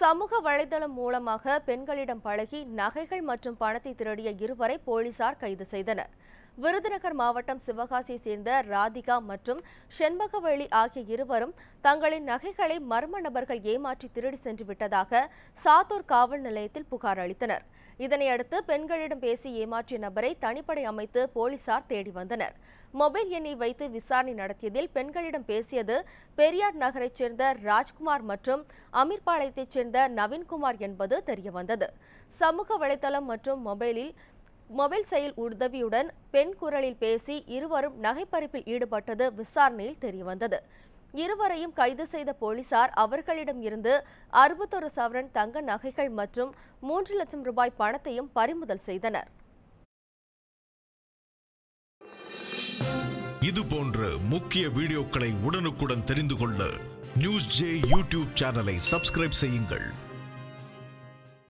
சமூக வலைதளம் மூலமாக பெண்களிடம் பழகி நகைகள் மற்றும் பணத்தை திருடிய இருவரை போலீசார் கைது செய்தனர். விருதுநகர் மாவட்டம் சிவகாசியை சேர்ந்த ராதிகா மற்றும் செண்பகவள்ளி ஆகிய இருவரும் தங்களின் நகைகளை மர்ம நபர்கள் ஏமாற்றி திருடி சென்று விட்டதாக சாத்தூர் காவல் நிலையத்தில் புகார் அளித்தனர். இதனையடுத்து பெண்களிடம் பேசி ஏமாற்றிய நபரை தனிப்படை அமைத்து போலீசார் தேடி வந்தனர். மொபைல் எண்ணை வைத்து விசாரணை நடத்தியதில் பெண்களிடம் பேசியது பெரியார் நகரைச் சேர்ந்த ராஜ்குமார் மற்றும் அமீர்பாளையத்தைச் சேர்ந்த நவீன்குமார் என்பது தெரியவந்தது. சமூக வலைதளம் மற்றும் மொபைல் செயல் உதவியுடன் பெண் குரலில் பேசி இருவரும் நகைப்பறிப்பில் ஈடுபட்டது விசாரணையில் தெரியவந்தது. இருவரையும் கைது செய்த போலீசார் அவர்களிடம் இருந்து 61 சவரன் தங்க நகைகள் மற்றும் 3 லட்சம் ரூபாய் பணத்தையும் பறிமுதல் செய்தனர். இது போன்ற முக்கிய வீடியோக்களை உடனுக்குடன் தெரிந்து கொள்ள NewsJ YouTube சேனலை சப்ஸ்கிரைப் செய்யுங்கள்.